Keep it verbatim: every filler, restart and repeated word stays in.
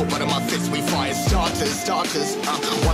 Cold blood in my fist, we fire starters, starters. Uh,